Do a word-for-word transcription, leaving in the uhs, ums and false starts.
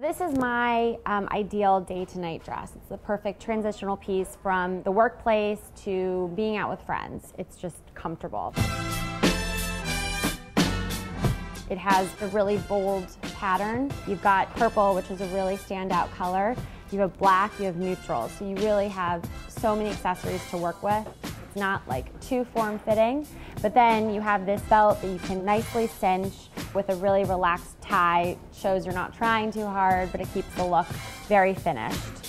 This is my um, ideal day-to-night dress. It's the perfect transitional piece from the workplace to being out with friends. It's just comfortable. It has a really bold pattern. You've got purple, which is a really standout color. You have black, you have neutrals. So you really have so many accessories to work with. It's not like too form-fitting, but then you have this belt that you can nicely cinch with a really relaxed tie. Shows you're not trying too hard, but it keeps the look very finished.